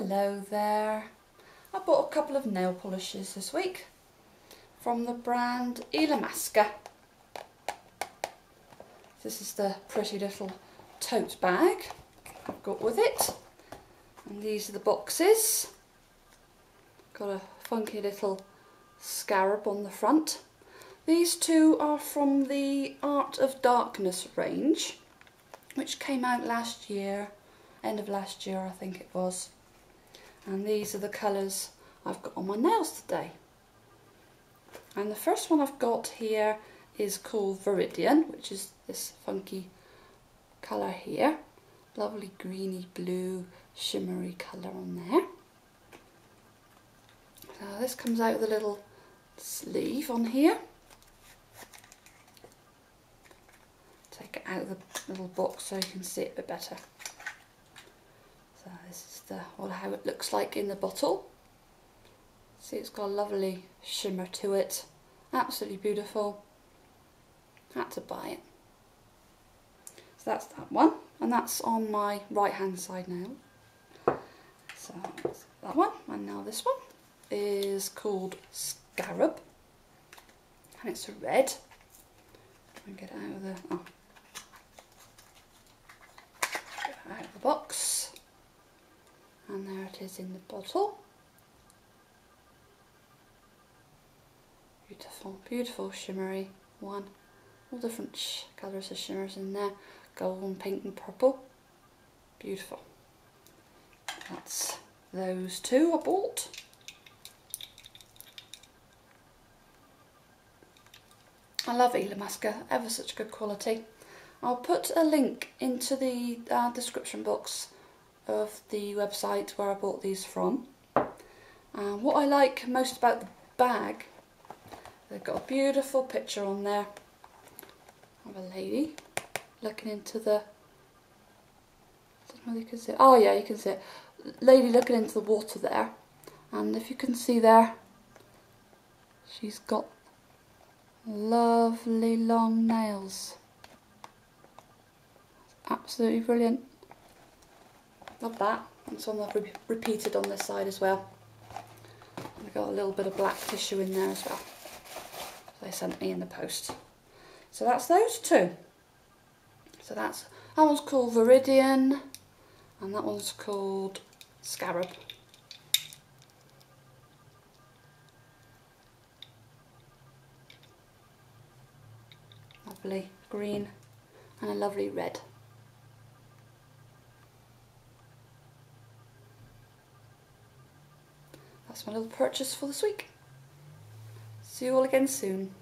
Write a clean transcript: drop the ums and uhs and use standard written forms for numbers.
Hello there. I bought a couple of nail polishes this week from the brand Illamasqua. This is the pretty little tote bag I've got with it. And these are the boxes. Got a funky little scarab on the front. These two are from the Art of Darkness range, which came out last year, end of last year I think it was. And these are the colours I've got on my nails today. And the first one I've got here is called Viridian, which is this funky colour here. Lovely greeny blue shimmery colour on there. So this comes out with a little sleeve on here. Take it out of the little box so you can see it a bit better. So this is how it looks like in the bottle. See, it's got a lovely shimmer to it. Absolutely beautiful. Had to buy it. So that's that one, and that's on my right hand side now. So that's that one, and now this one is called Scarab, and it's a red. Try and get it out of the box, and there it is in the bottle. Beautiful, beautiful shimmery one. All different colours of shimmers in there, gold and pink and purple. Beautiful. That's those two I bought. I love Illamasqua, ever such good quality. I'll put a link into the description box of the website where I bought these from. What I like most about the bag, they've got a beautiful picture on there of a lady looking into the, I don't know whether you can see it. Oh yeah, you can see it. Lady looking into the water there, and if you can see there, she's got lovely long nails. Absolutely brilliant. Love that. And some I've repeated on this side as well. And I've got a little bit of black tissue in there as well. They sent me in the post. So that's those two. So that's, that one's called Viridian, and that one's called Scarab. Lovely green and a lovely red. That's my little purchase for this week. See you all again soon.